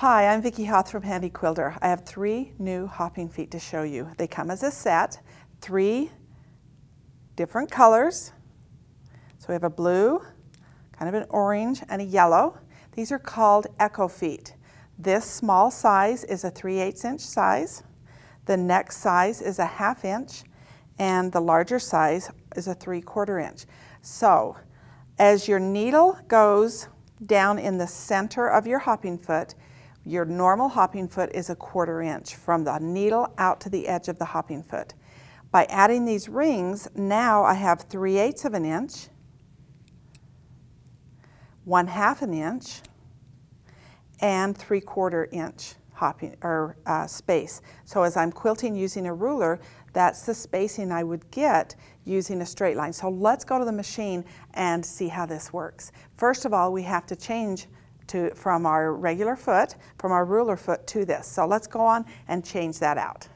Hi, I'm Vicki Hoth from Handy Quilter. I have 3 new hopping feet to show you. They come as a set, 3 different colors. So we have a blue, kind of an orange, and a yellow. These are called Echo Feet. This small size is a 3/8" size. The next size is a 1/2" and the larger size is a 3/4". So as your needle goes down in the center of your hopping foot, your normal hopping foot is a 1/4" from the needle out to the edge of the hopping foot. By adding these rings, now I have 3/8", 1/2", and 3/4" hopping or space. So as I'm quilting using a ruler, that's the spacing I would get using a straight line. So let's go to the machine and see how this works. First of all, we have to change from our regular foot, from our ruler foot to this. So let's go on and change that out.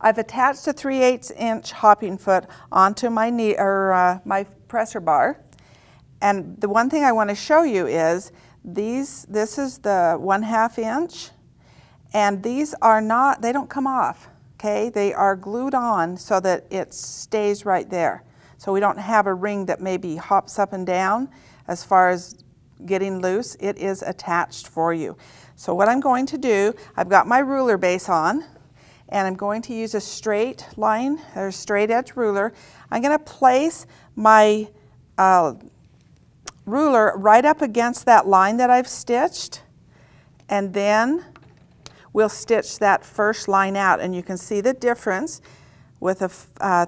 I've attached a 3/8" hopping foot onto my knee or my presser bar. And the one thing I want to show you is this is the 1/2", and these are not, they don't come off, okay? They are glued on so that it stays right there. So we don't have a ring that maybe hops up and down as far as getting loose. It is attached for you. So what I'm going to do, I've got my ruler base on, and I'm going to use a straight line or straight edge ruler. I'm going to place my ruler right up against that line that I've stitched, and then we'll stitch that first line out, and you can see the difference with a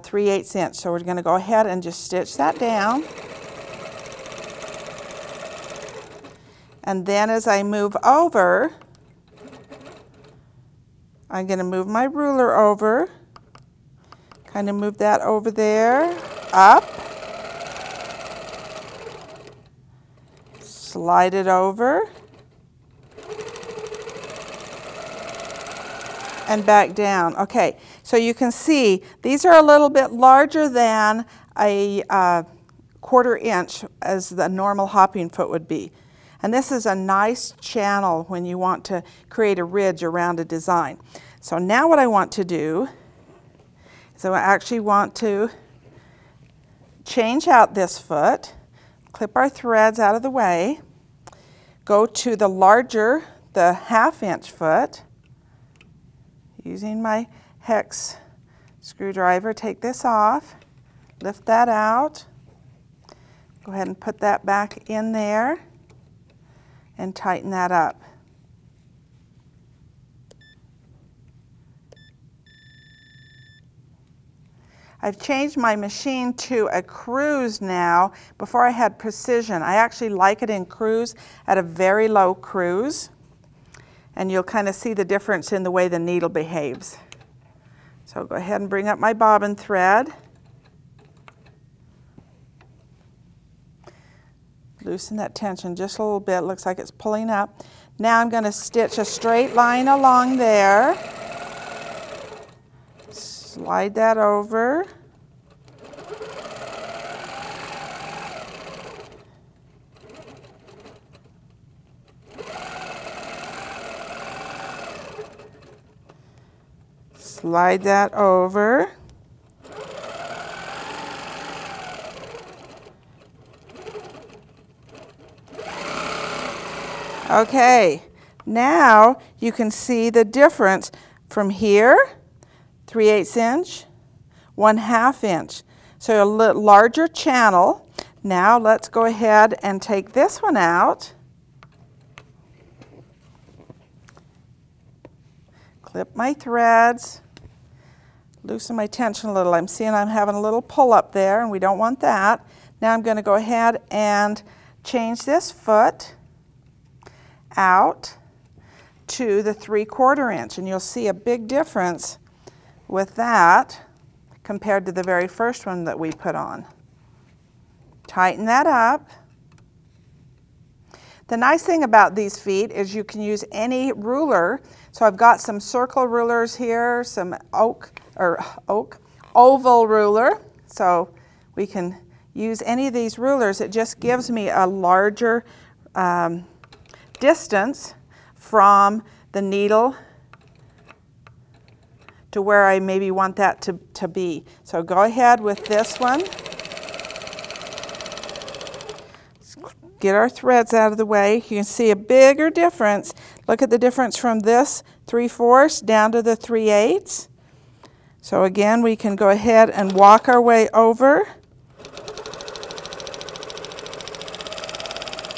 3/8". So we're going to go ahead and just stitch that down, and then as I move over, I'm going to move my ruler over, kind of move that over there, up, slide it over, and back down. Okay, so you can see these are a little bit larger than a 1/4" as the normal hopping foot would be. And this is a nice channel when you want to create a ridge around a design. So now what I want to do is I actually want to change out this foot, clip our threads out of the way, go to the larger, the 1/2" foot, using my hex screwdriver, take this off, lift that out, go ahead and put that back in there, and tighten that up. I've changed my machine to a cruise now. Before I had precision. I actually like it in cruise at a very low cruise, and you'll kind of see the difference in the way the needle behaves. So go ahead and bring up my bobbin thread, loosen that tension just a little bit, looks like it's pulling up. Now I'm going to stitch a straight line along there, slide that over, slide that over, okay, now you can see the difference from here, 3/8", 1/2". So a larger channel. Now let's go ahead and take this one out. Clip my threads, loosen my tension a little. I'm seeing I'm having a little pull up there, and we don't want that. Now I'm going to go ahead and change this foot out to the 3/4", and you'll see a big difference with that compared to the very first one that we put on. Tighten that up. The nice thing about these feet is you can use any ruler. So I've got some circle rulers here, some oval ruler. So we can use any of these rulers. It just gives me a larger distance from the needle to where I maybe want that to be. So go ahead with this one. Get our threads out of the way. You can see a bigger difference. Look at the difference from this 3/4 down to the 3/8. So again, we can go ahead and walk our way over.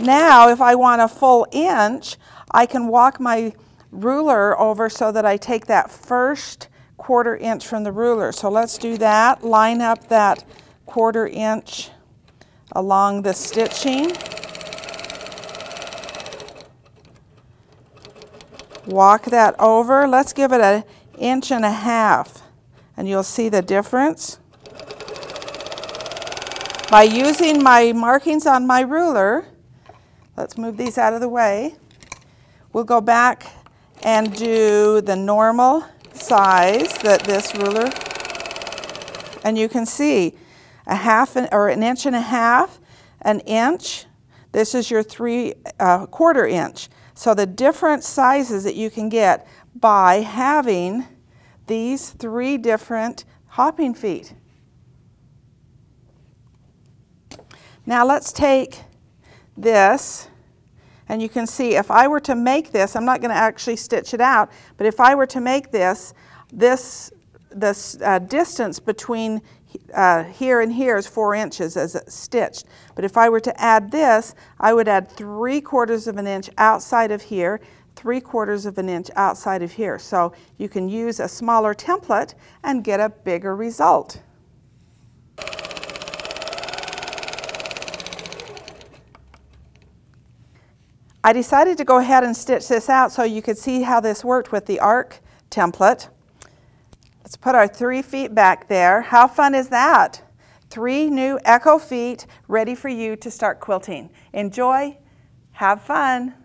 Now, if I want a full inch, I can walk my ruler over so that I take that first 1/4 inch from the ruler. So let's do that. Line up that 1/4 inch along the stitching. Walk that over. Let's give it 1.5 inches, and you'll see the difference. By using my markings on my ruler, let's move these out of the way, we'll go back and do the normal size that this ruler, and you can see 1.5 inches, 1 inch. This is your 3/4 inch. So the different sizes that you can get by having these 3 different hopping feet. Now let's take this, and you can see if I were to make this, I'm not going to actually stitch it out, but if I were to make this distance between here and here is 4 inches as it's stitched. But if I were to add this, I would add 3/4 of an inch outside of here, 3/4 of an inch outside of here. So you can use a smaller template and get a bigger result. I decided to go ahead and stitch this out so you could see how this worked with the arc template. Let's put our 3 feet back there. How fun is that? 3 new Echo feet ready for you to start quilting. Enjoy, have fun.